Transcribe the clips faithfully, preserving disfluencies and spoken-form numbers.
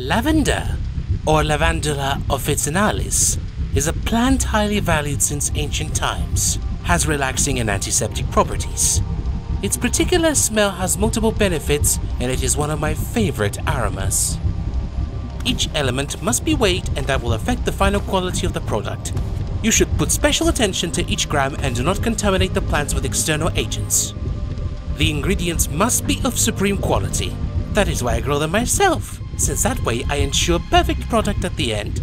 Lavender, or Lavandula officinalis, is a plant highly valued since ancient times, has relaxing and antiseptic properties. Its particular smell has multiple benefits, and it is one of my favorite aromas. Each element must be weighed, and that will affect the final quality of the product. You should put special attention to each gram and do not contaminate the plants with external agents. The ingredients must be of supreme quality. That is why I grow them myself, since that way I ensure perfect product at the end.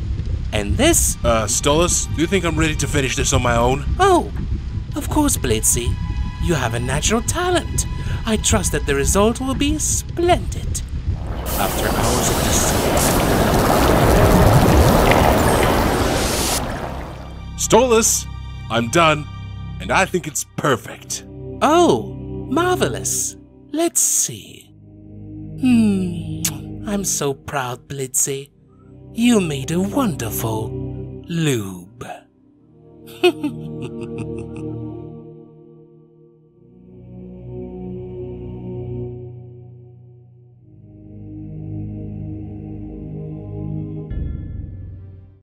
And this… Uh, Stolas, do you think I'm ready to finish this on my own? Oh, of course, Blitzy. You have a natural talent. I trust that the result will be splendid. After hours of this… Stolas, I'm done, and I think it's perfect. Oh, marvelous. Let's see. Hmm, I'm so proud, Blitzy. You made a wonderful lube.